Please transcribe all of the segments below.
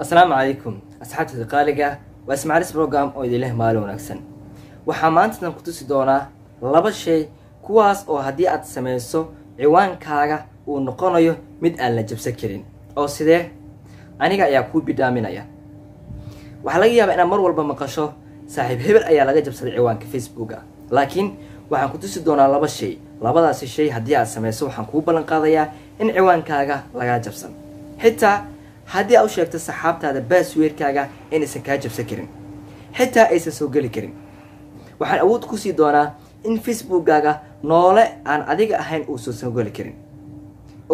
السلام عليكم أصحابتي القالقة واسمع ليس بروغرام أو إذا له مال ونكسن وحامانتنا نقطوسي دونا لابد شيء كواس أو هدية سميسو عوان كارا ونقونيو مد أن نجب سكرين أو سيدي أنيقا ياكو بدامين أيا وحلاقيا بأنا مر والبا مقاشو صاحب هبر أيا لغا جبسد عوان كفيسبوكا لكن وحامكوتوسي دونا لابد شيء لابداسي شيء هدية سميسو وحامكو بلنقاضيا إن عوان كارا لغا جبسن حتى haddii aad u sheegto saxaabtaada password-kaaga inaysan kaa jabsan karin xitaa aysan soo gali karin waxaan awood ku sii doonaa in Facebook-kaaga noole aan adiga ahayn uu soo gali karin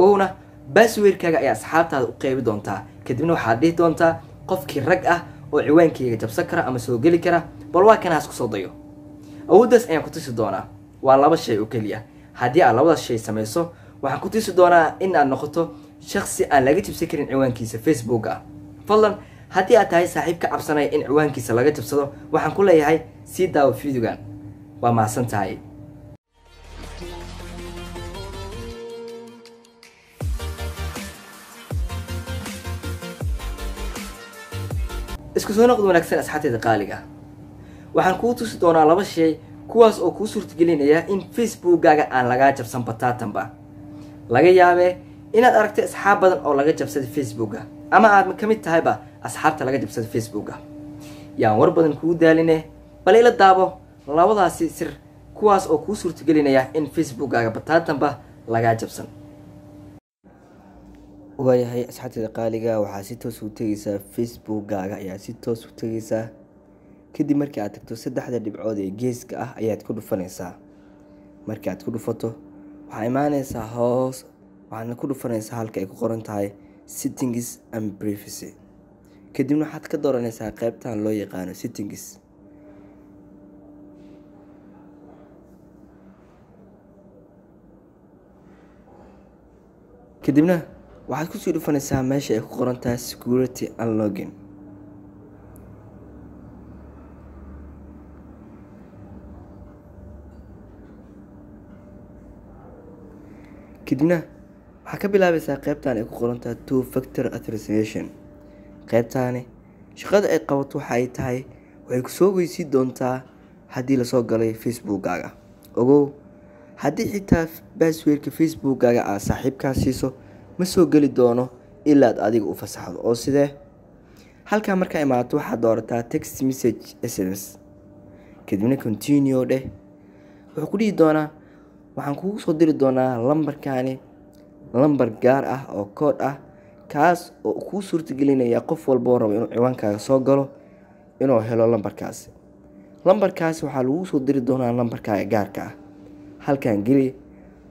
oona password-kaaga ayaa saxaabtaada u qeybi doontaa kadibna waxaad dhihi doontaa qofkii rag ah oo ciwaankayga jabsan kara ama soo gali kara bal waa kan haas ku soo dayo awooddaas ayaan ku tusi doonaa waa laba shay oo keliya haddii aad labadaas shay samayso waxaan ku tusi doonaa in aad noqoto شخصي أن لا يجب سكر عوان كيس فيسبوك فضلا هدي أتاي صاحبك عبسناي إن عوان كيس لا يجب صدر وحن كل يهاي سيدا وفيديو كان ومع سنتاي. اسكتونا قدوم نكسر أسحات دقائق وحن كوتو سدونا على بشي كواس أو كوسر تقلين يا إن فيسبوك أن لا يجب سنبتاتن با لا يجب inaad aragtay asxaab badan oo laga jabsaday Facebook-ga ama aad ka mid tahay ba asxaabta laga jabsaday Facebook-ga yaan war badan ku daalinay bal ila daabo labadaasi sir kuwaas oo ku suurtagelinaya in Facebook-gaaga bataatanba laga jabsan waayahay asxaabta qaaliga waxa si toos u tagaysa Facebook-gaaga ayaa si toos u tagaysa kadib markii aad tagto saddexda dhibcood ee geeska ah ayaad ku dhufanaysaa markii aad ku dhufato waxa imaanaysa hoos waxaan ku dhufanaysaa halka ay ku qoran tahay settings and privacy kadibna waxaad ka dooranaysaa qaybtan loo yaqaan settings kadibna waxaad ku sii dhufanaysaa meesha ay ku qoran tahay security and login kadibna waxaa ka bilaabaysaa qaybtan ay ku qoran tahay two factor authentication qaybtani shaqada ay qabato waxa ay tahay way ku soo geysi doontaa haddii la soo galay Facebook-gaaga ogow haddii xitaa password-ka Facebook-gaaga aad saaxiibkaas siiso ma soo gali doono ilaa adiga u fasaxdo oo sidee halka marka imaato waxaad doorataa text message SMS kadibna continue dheh wuxuu ku dhihi doonaa waxaan kugu soo diri doonaa lambarkaani lambar gaar ah oo code ah kaas oo ku suurtagelinaya qof walba oo rabo inuu ciwaankaaga soo galo inuu helo lambarkaas lambarkaas waxa lagu soo diri doonaa lambarkaaga gaarka ah halkan geli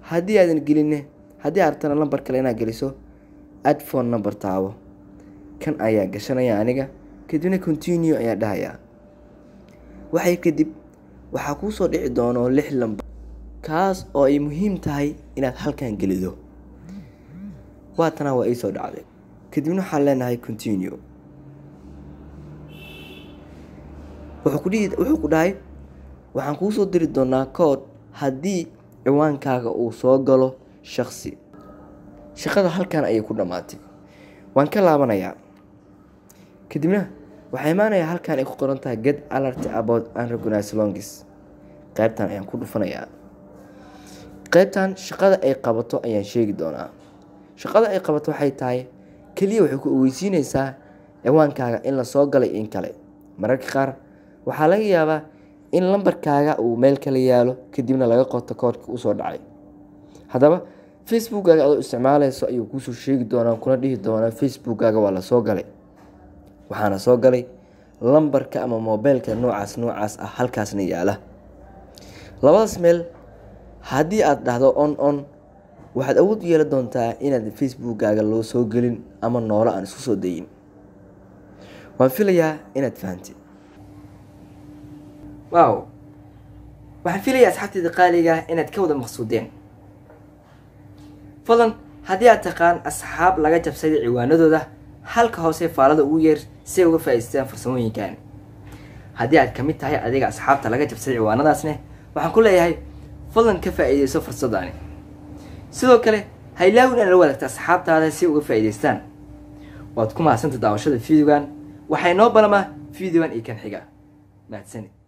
haddii aadan gelin haddii aad rabto lambar kale inaad geliso add phone number taabo kan ayaa gashanaya aniga kadibna continue ayaa dhahaya waxay kadib waxa ku soo dhici doono 6 lambar kaas oo ay muhiim tahay inaad halkan gelido واتنا وإيسو دعالي كدبنو حالينا هاي continue وحوكو داي وحانكو سو ديري دونا كود هادي عوان كاغا او سوغالو شخصي شخصا حالكان ايكو دماتي وانكا لابانا يا كدبنا وحيمانا يا حالكان ايكو قرانتا get alert about unrecognized longings قايبتان ايان كو دفانا يا قايبتان شخصا اي قابطو ايان شيك دونا shaqada ay qabato waxay tahay kaliya wuxuu ku weydiinaysaa ciwaankaaga in la soo galay in kale mararka qaar waxa laga yaabaa in lambarkaaga uu meel kale yaalo kadibna laga qoto koodka u soo dhacay hadaba Facebook-gaaga aad isticmaalayso ayuu ku soo sheegi doonaa kuna dhihi doonaa Facebook-gaaga waa la soo galay waxaana soo galay lambarka ama mobilka noocaas ah halkaasna yaala labadaas meel haddii aad dhahdo on waxaad awood u yeelan doontaa inaad Facebook-gaaga loo soo gelin ama noolo aan isku soo dayin waan filayaa inaad fahanti wow waxaan filayaa asxaabtayda qaaliga inaad ka wada maqsuudeen fadlan haddii aad taqaan asxaab laga jabsaday ciwaanadooda halka hoose faalada ugu yeer si ay uga faa'iidaystaan farsamooyinkan haddii aad ka mid tahay adiga asxaabta laga jabsaday ciwaanadaasne waxaan ku leeyahay fadlan ka faa'iidayso fursadani sidoo kale haylaawin aan la wadaagta asxaabtaada si uga faa'iideystaan وأتكون مع سنت دعوة شد الفيديو كان وحينوب أنا ما فيديو كان إيه كان حاجة ما تسني.